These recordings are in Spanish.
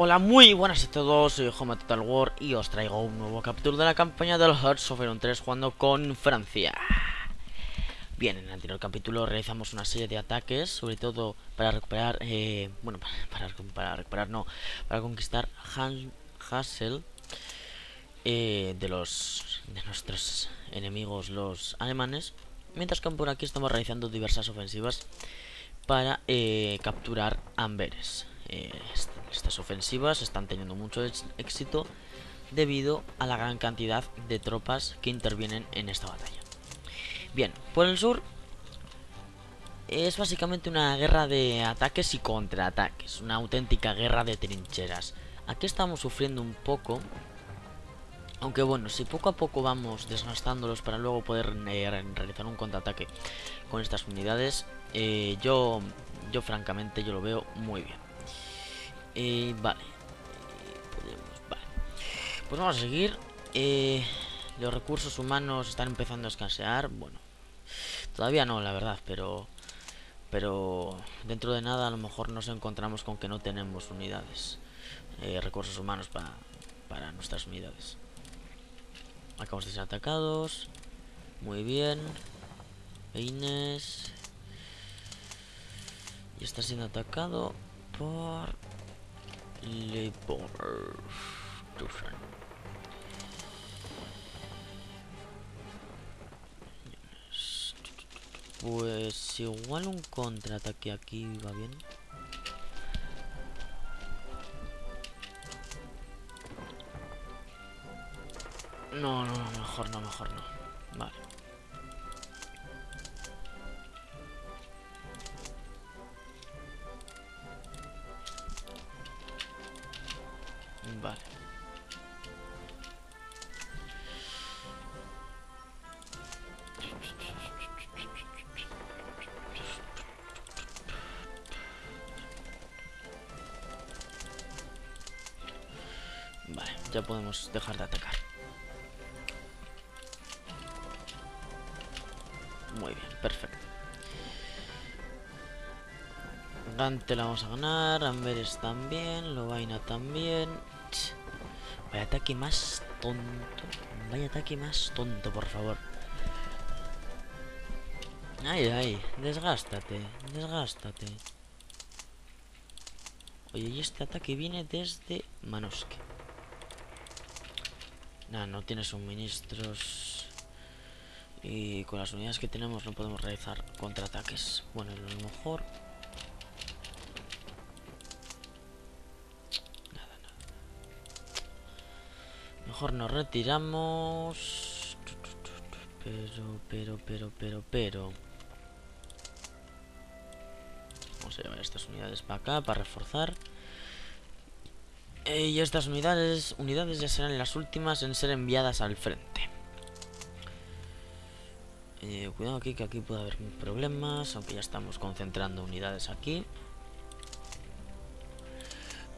Hola, muy buenas a todos, soy Home Total War y os traigo un nuevo capítulo de la campaña del Hearts of Iron III jugando con Francia. Bien, en el anterior capítulo realizamos una serie de ataques, sobre todo para recuperar, para conquistar Hans Hassel de nuestros enemigos los alemanes. Mientras que por aquí estamos realizando diversas ofensivas para capturar Amberes. Estas ofensivas están teniendo mucho éxito debido a la gran cantidad de tropas que intervienen en esta batalla. Bien, por el sur es básicamente una guerra de ataques y contraataques, una auténtica guerra de trincheras. Aquí estamos sufriendo un poco, aunque bueno, si poco a poco vamos desgastándolos para luego poder realizar un contraataque con estas unidades, yo francamente yo lo veo muy bien. Vale. Pues vamos a seguir. Los recursos humanos están empezando a escasear. Bueno, todavía no, la verdad, pero dentro de nada a lo mejor nos encontramos con que no tenemos unidades, recursos humanos para nuestras unidades. Acabamos de ser atacados. Muy bien. Inés. Y está siendo atacado por Labor. Pues igual un contraataque aquí va bien. No, mejor no. Vale. Vale. Vale, ya podemos dejar de atacar. Muy bien, perfecto. Gante la vamos a ganar, Amberes también, Lovaina también. Vaya ataque más tonto. Vaya ataque más tonto, por favor. Ay, desgástate. Oye, y este ataque viene desde Manosque. Nada, no tiene suministros. Y con las unidades que tenemos no podemos realizar contraataques. Bueno, a lo mejor. Nada. Mejor nos retiramos. Pero. Vamos a llevar estas unidades para acá, para reforzar. Y estas unidades ya serán las últimas en ser enviadas al frente. Cuidado aquí, que aquí puede haber problemas, aunque ya estamos concentrando unidades aquí.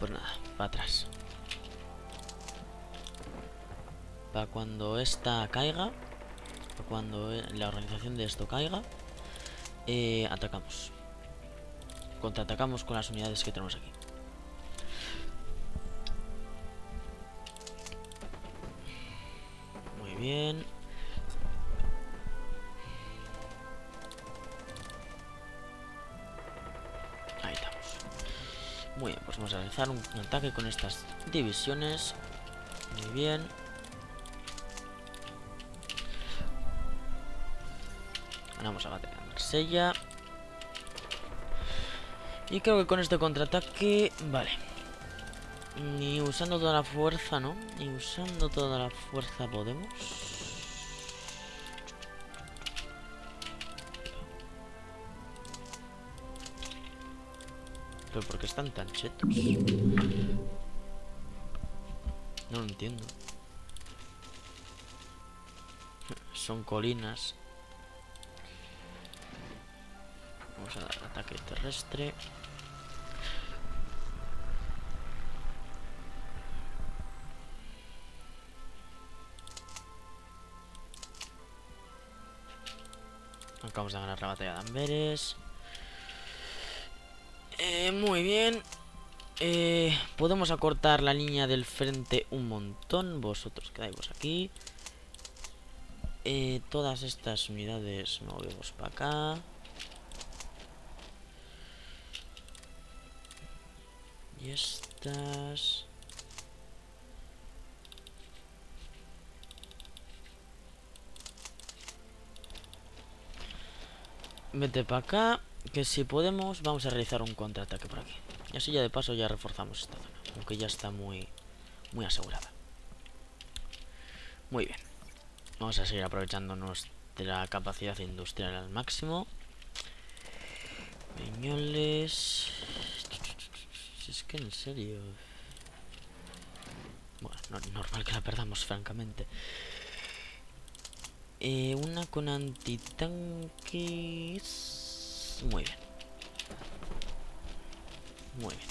Pues nada, para atrás. Para cuando esta caiga, para cuando la organización de esto caiga, atacamos. Contraatacamos con las unidades que tenemos aquí. Muy bien. Ahí estamos. Muy bien, pues vamos a realizar un ataque con estas divisiones. Muy bien. Ganamos a la batalla de Marsella. Y creo que con este contraataque... Vale. Y usando toda la fuerza, ¿no? Y usando toda la fuerza podemos... ¿Pero por qué están tan chetos? No lo entiendo. Son colinas. Vamos a dar ataque terrestre. Acabamos de ganar la batalla de Amberes. Muy bien. Podemos acortar la línea del frente un montón. Vosotros quedáis aquí. Todas estas unidades movemos para acá. Y estas... Vete para acá, que si podemos vamos a realizar un contraataque por aquí. Y así ya de paso ya reforzamos esta zona, aunque ya está muy asegurada. Muy bien. Vamos a seguir aprovechando nuestra capacidad industrial al máximo. Peñoles... Es que en serio... Bueno, no es normal que la perdamos, francamente. Una con antitanques... Muy bien. Muy bien.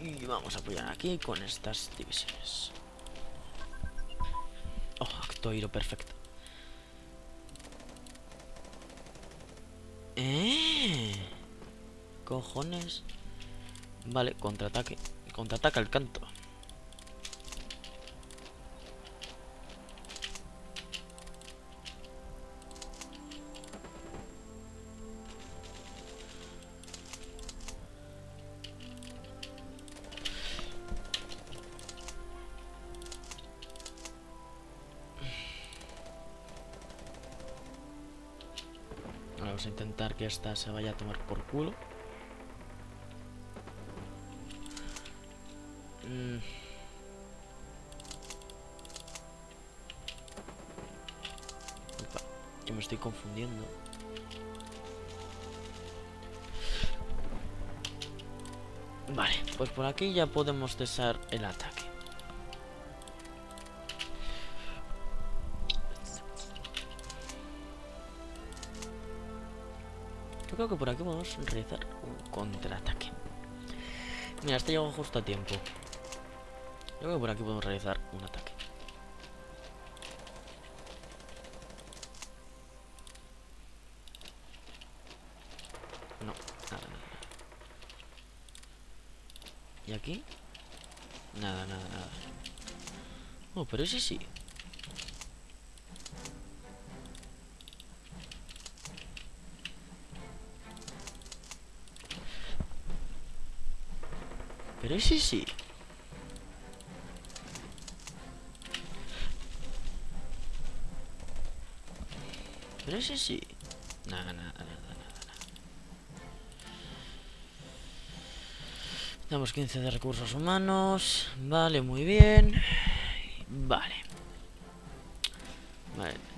Y vamos a apoyar aquí con estas divisiones. Oh, actoiro perfecto. Cojones. Vale, contraataque. Contraataca al canto. Vamos a intentar que esta se vaya a tomar por culo. Opa, yo me estoy confundiendo. Vale, pues por aquí ya podemos cesar el ataque. Yo creo que por aquí vamos a realizar un contraataque. Mira, este llegó justo a tiempo. Yo creo que por aquí podemos realizar un ataque. No, nada. ¿Y aquí? Nada. Oh, pero ese sí. Pero ese sí. Pero ese sí. Nada. Damos 15 de recursos humanos. Vale, muy bien. Vale,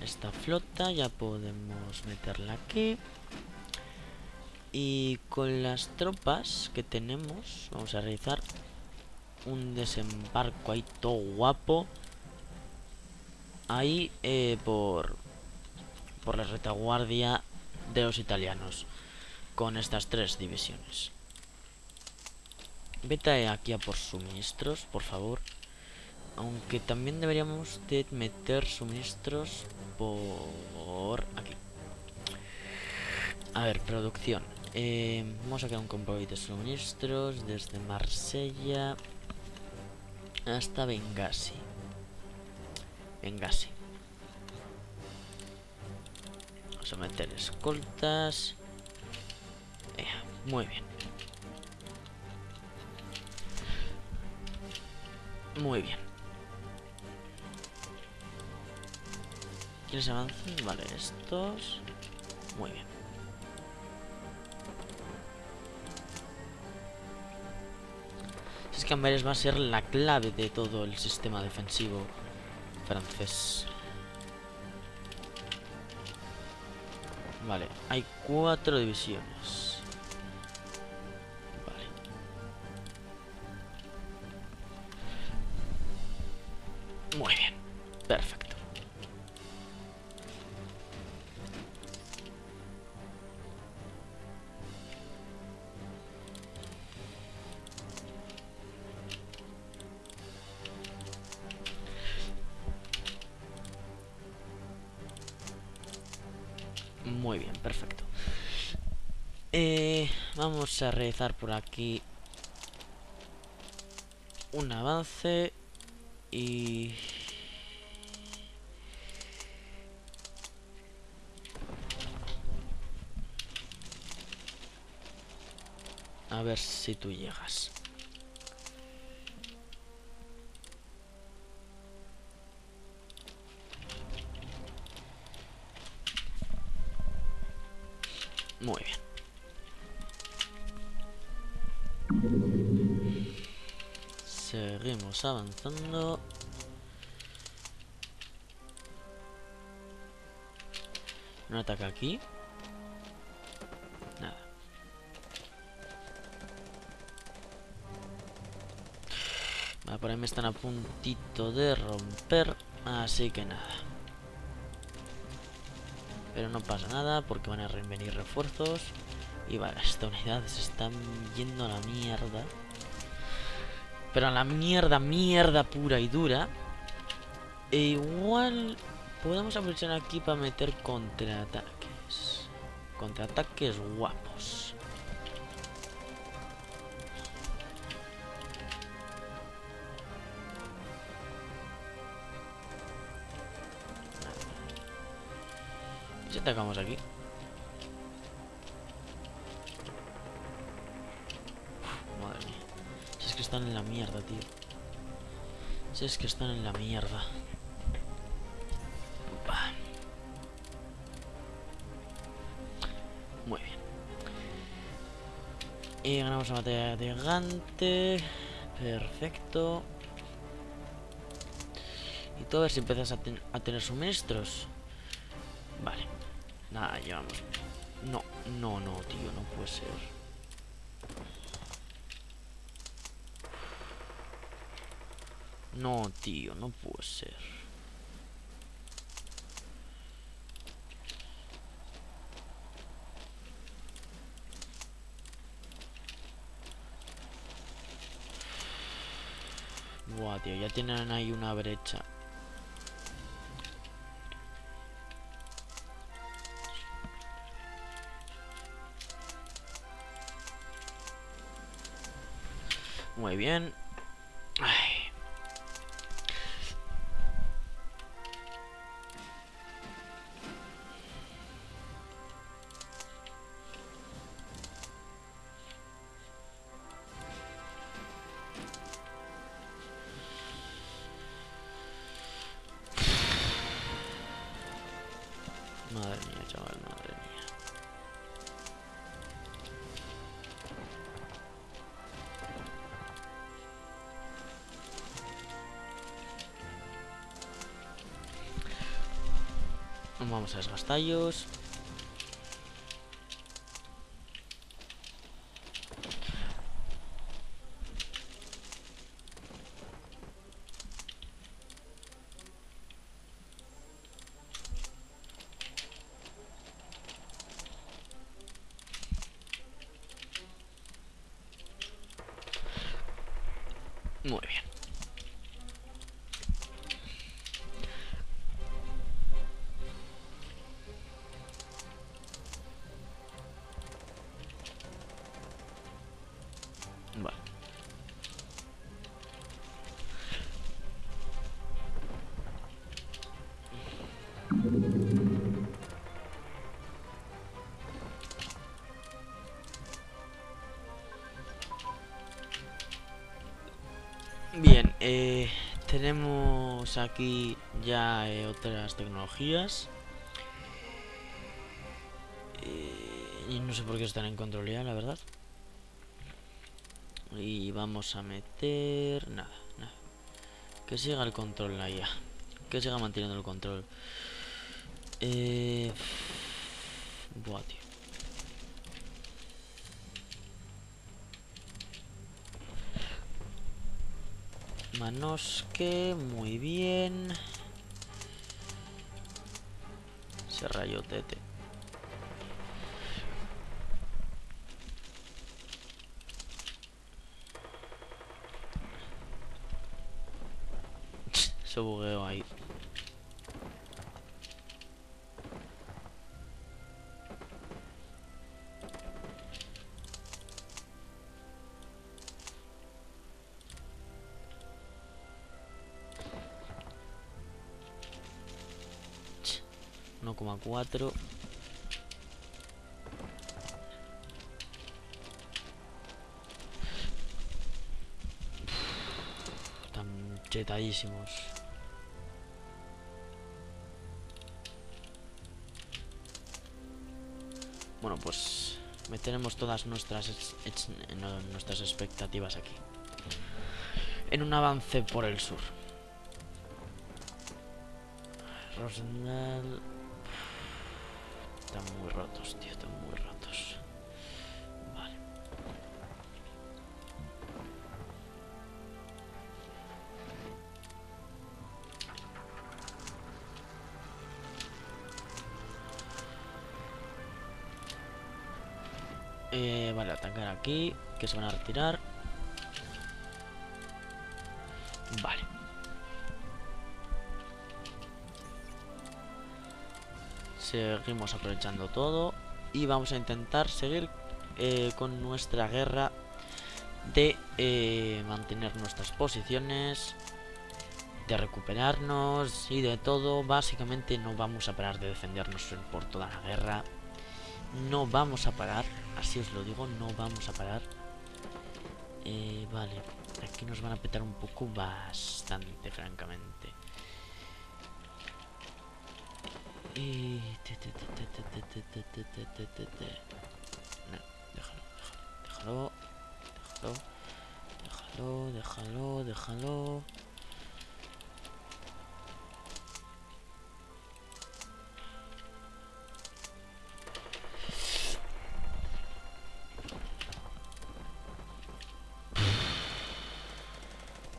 esta flota ya podemos meterla aquí. Y con las tropas que tenemos vamos a realizar un desembarco ahí todo guapo. Ahí por la retaguardia de los italianos con estas tres divisiones. Vete aquí a por suministros, por favor. Aunque también deberíamos de meter suministros por aquí. A ver, producción. Vamos a crear un convoy de suministros desde Marsella hasta Bengasi. Vamos a meter escoltas. Muy bien. ¿Quieres avanzar? Vale, estos. Muy bien. Si es que Amberes va a ser la clave de todo el sistema defensivo francés. Vale, hay 4 divisiones. Vale. Muy bien, perfecto. Muy bien, perfecto. Vamos a realizar por aquí un avance y... a ver si tú llegas. Muy bien. Seguimos avanzando. No ataca aquí. Nada. Vale, por ahí me están a puntito de romper. Así que nada. Pero no pasa nada porque van a venir refuerzos. Y vale, estas unidades se están yendo a la mierda. Pero a la mierda, mierda pura y dura. E igual podemos aprovechar aquí para meter contraataques. Contraataques guapos. Si atacamos aquí. Madre mía. Si es que están en la mierda, tío. Si es que están en la mierda. Opa. Muy bien. Y ganamos la batalla de gigante. Perfecto. Y tú a ver si empiezas a tener suministros. Vale. Nada, llevamos. No, no, no, tío, no puede ser. No, tío, no puede ser. Buah, tío, ya tienen ahí una brecha. Muy bien. Ay. Madre mía, chaval, madre mía. Vamos a desgastallos. Muy bien. Bien, tenemos aquí ya otras tecnologías. Y no sé por qué están en control ya, la verdad. Y vamos a meter... nada, nada. Que siga el control allá. Que siga manteniendo el control. Buah, tío. Manosque, muy bien. Se rayó tete. Se bugueó ahí. 1,4. Están chetadísimos. Bueno, pues meteremos todas nuestras expectativas aquí, en un avance por el sur. Rosendal. Están muy rotos, tío, están muy rotos. Vale. Vale, atacar aquí, que se van a retirar. Vale. Seguimos aprovechando todo y vamos a intentar seguir con nuestra guerra de mantener nuestras posiciones, de recuperarnos y de todo. Básicamente no vamos a parar de defendernos por toda la guerra. No vamos a parar, así os lo digo, no vamos a parar. Vale, aquí nos van a petar un poco bastante, francamente. Y... No, déjalo.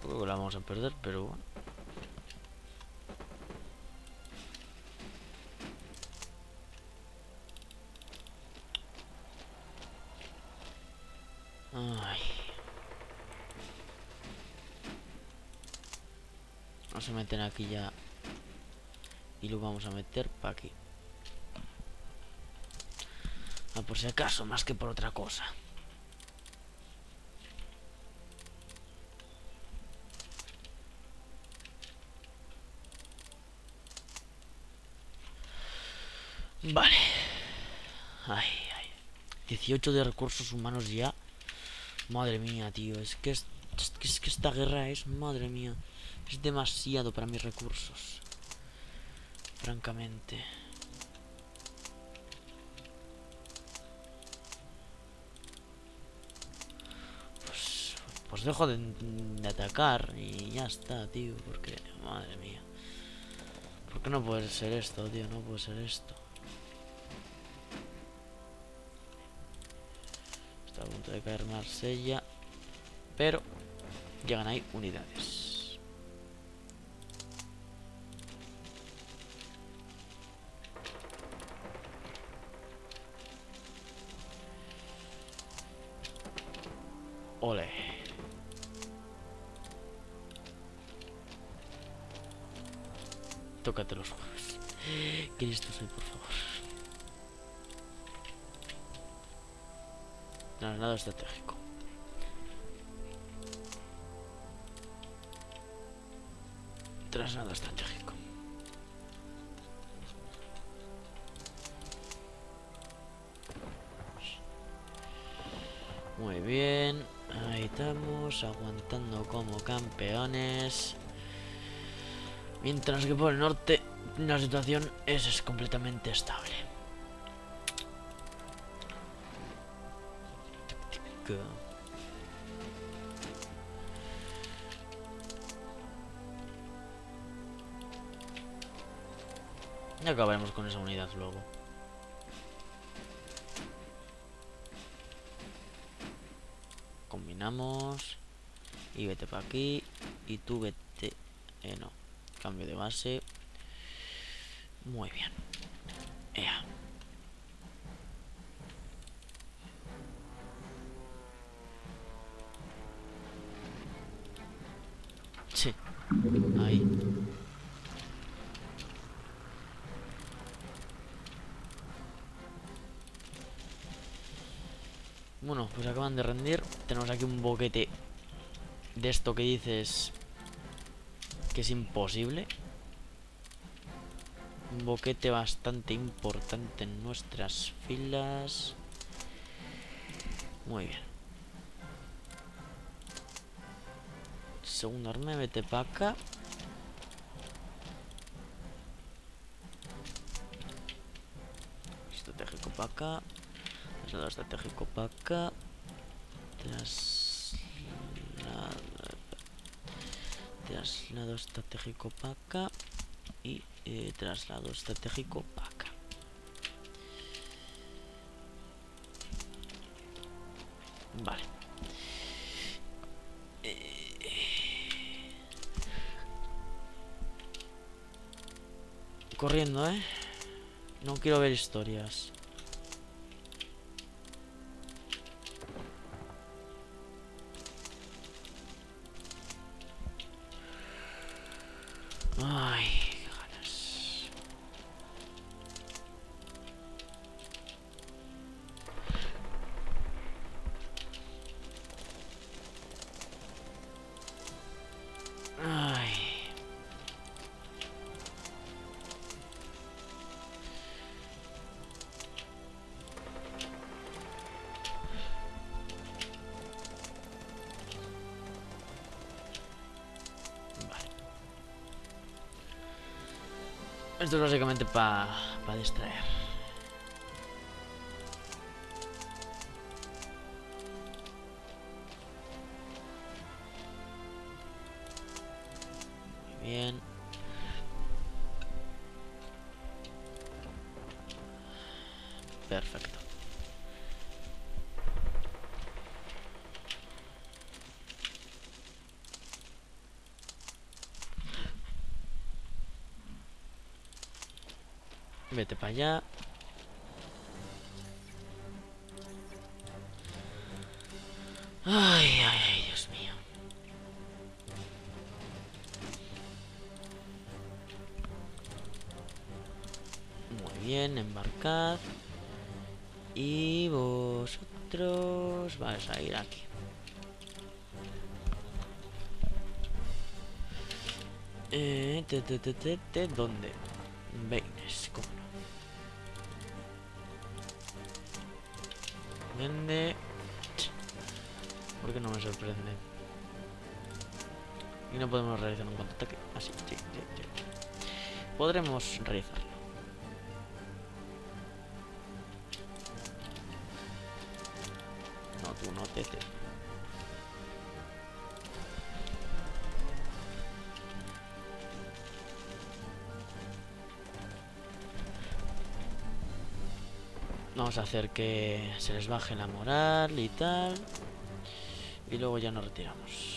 Luego la vamos a perder, pero bueno. Ay. Vamos a meter aquí ya. Y lo vamos a meter para aquí. Ah, por si acaso, más que por otra cosa. Vale. Ay, ay. 18 de recursos humanos ya. Madre mía, tío, es que esta guerra es, madre mía, es demasiado para mis recursos, francamente. Pues dejo de atacar y ya está, tío, porque, madre mía. ¿Por qué no puede ser esto, tío? No puede ser esto. A punto de caer Marsella, pero llegan ahí unidades. Ole. Tócate los juegos. Que listo soy, por favor. Traslado estratégico. Traslado estratégico. Muy bien. Ahí estamos, aguantando como campeones. Mientras que por el norte la situación es completamente estable. Y acabaremos con esa unidad luego. Combinamos. Y vete para aquí. Y tú vete. No. Cambio de base. Muy bien. Ea. Sí. Ahí. Bueno, pues acaban de rendir. Tenemos aquí un boquete de esto que dices que es imposible. un boquete bastante importante en nuestras filas. Muy bien. Segundo arma, vete para acá. Estratégico para acá. Traslado estratégico para acá. Traslado estratégico para acá. Y traslado estratégico para acá. Vale. Corriendo, ¿eh? No quiero ver historias. Ay, qué ganas. Ay. Esto es básicamente para distraer. Muy bien. Perfecto. Vete para allá. Ay, ay, ay, Dios mío. Muy bien, embarcad. Y vosotros vais a ir aquí. ¿Dónde? Veines, ¿cómo no? Sorprende. ¿Por qué no me sorprende? Y no podemos realizar un contraataque. Así, podremos realizarlo. No, tú no, tete. Vamos a hacer que se les baje la moral y tal. Y luego ya nos retiramos.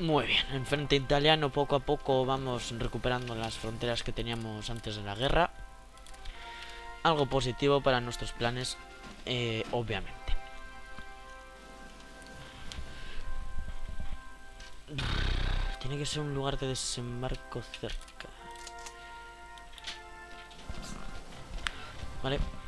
Muy bien, en frente italiano poco a poco vamos recuperando las fronteras que teníamos antes de la guerra. Algo positivo para nuestros planes, obviamente. Tiene que ser un lugar de desembarco cerca. Vale.